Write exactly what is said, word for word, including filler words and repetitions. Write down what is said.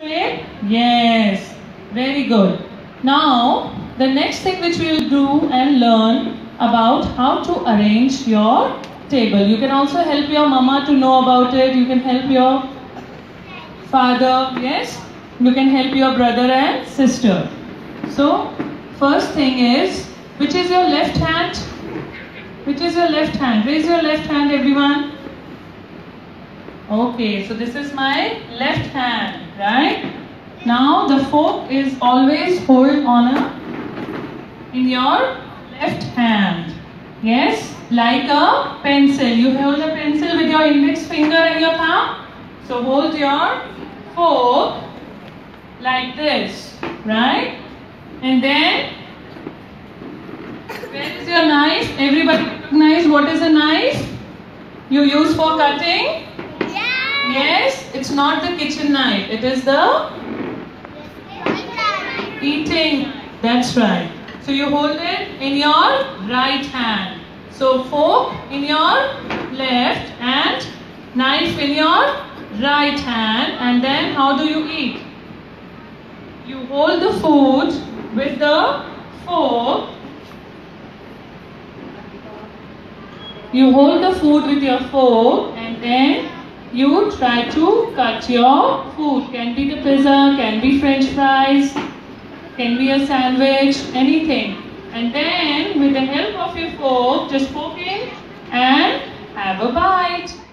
Yes, very good. Now the next thing which we will do and learn about how to arrange your table. You can also help your mama to know about it. You can help your father. Yes, you can help your brother and sister. So first thing is, which is your left hand? Which is your left hand? Raise your left hand, everyone. Okay, so this is my left hand, right? Now the fork is always hold on a, in your left hand. Yes, like a pencil. You hold a pencil with your index finger and your thumb. So hold your fork like this, right? And then where is your knife? Everybody recognize what is a knife? You use for cutting? Yeah. Yes, it's not the kitchen knife. It is the eating. That's right. So you hold it in your right hand. So fork in your left and knife in your right hand. And then how do you eat? You hold the food with the fork. You hold the food with your fork and then you try to cut your food. Can be the pizza, can be French fries, can be a sandwich, anything. And then with the help of your fork, just poke in and have a bite.